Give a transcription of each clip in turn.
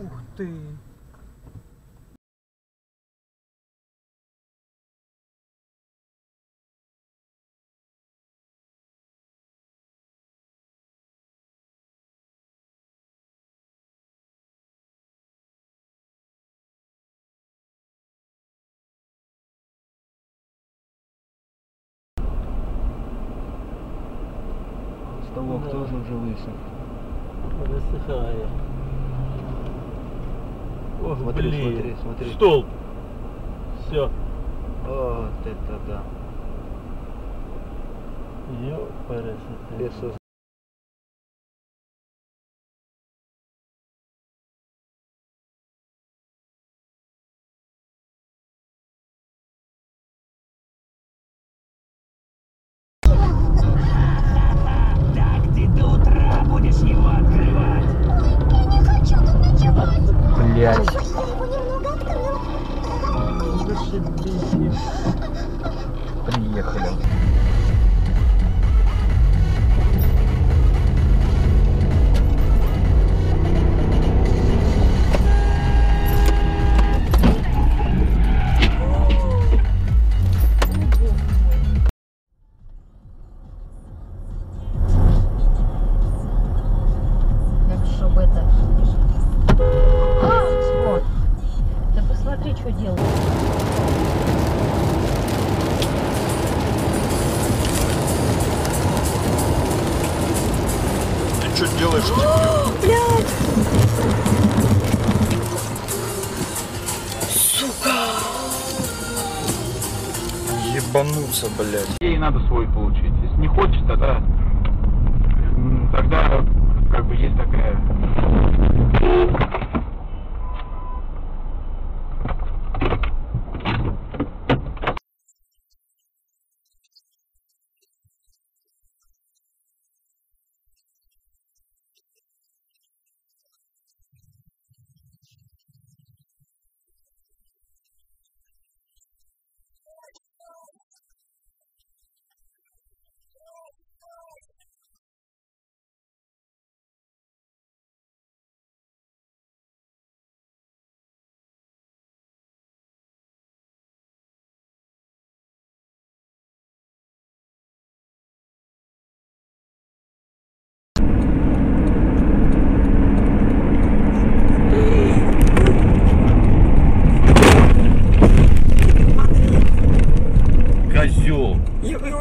Ух ты! Столок да. Тоже уже высох. Высыхает. Ох, смотри, блин. Смотри. Столб. Все. Вот это да. Ёпарасота. Приехали. Надо, чтобы это... Вот. Да посмотри, что делают. Что делаешь? О, блядь! Сука! Ебанулся, блядь. Ей надо свой получить. Если не хочет, тогда как бы есть такая...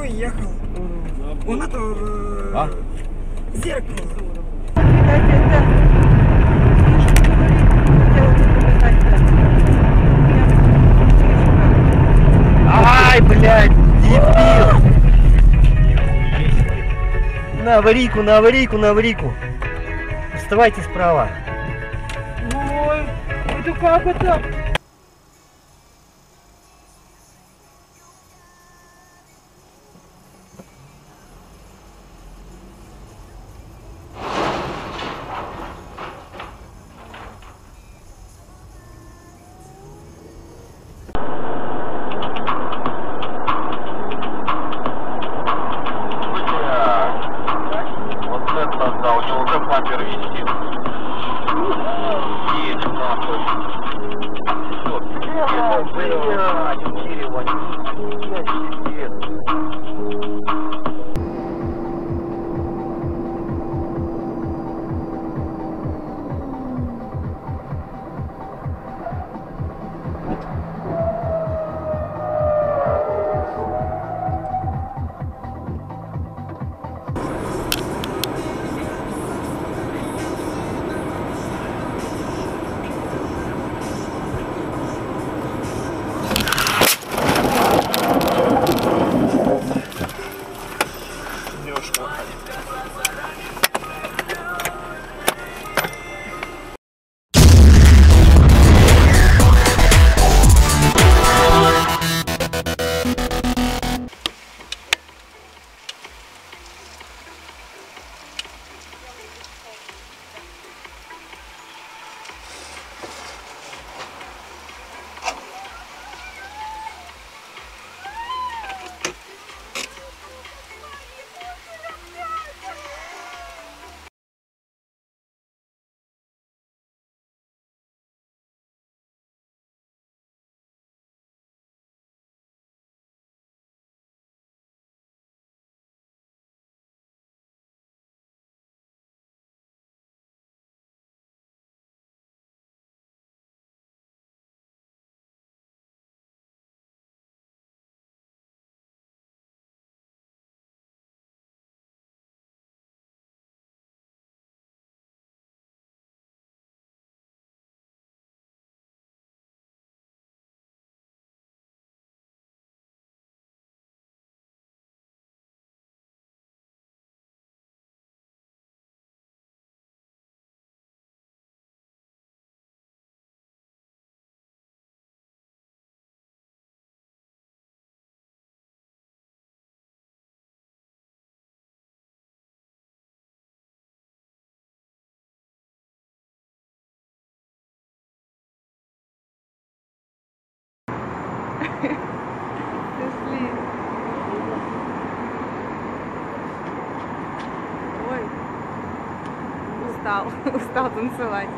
Уехал. Он это... А? Зеркало. Ай, блядь, дебил. На аварийку, на аварийку, на аварийку. Вставайте справа. Ой, это как это? устал танцевать.